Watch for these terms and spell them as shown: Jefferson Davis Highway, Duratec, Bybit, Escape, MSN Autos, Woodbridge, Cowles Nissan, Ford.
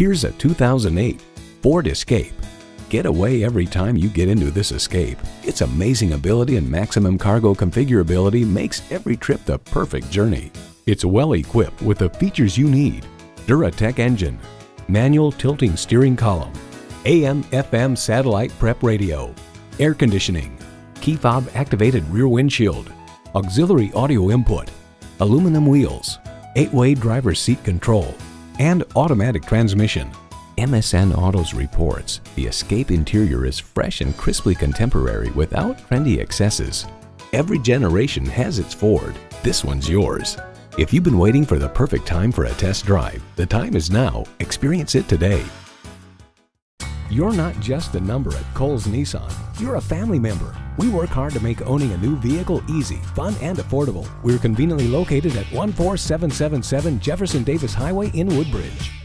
Here's a 2008 Ford Escape. Get away every time you get into this Escape. Its amazing ability and maximum cargo configurability makes every trip the perfect journey. It's well equipped with the features you need: Duratec engine, manual tilting steering column, AM/FM satellite prep radio, air conditioning, key fob activated rear windshield, auxiliary audio input, aluminum wheels, 8-way driver's seat control, and automatic transmission. MSN Autos reports the Escape interior is fresh and crisply contemporary without trendy excesses. Every generation has its Ford. This one's yours. If you've been waiting for the perfect time for a test drive, the time is now. Experience it today. You're not just a number at Cowles Nissan. You're a family member. We work hard to make owning a new vehicle easy, fun, and affordable. We're conveniently located at 14777 Jefferson Davis Highway in Woodbridge.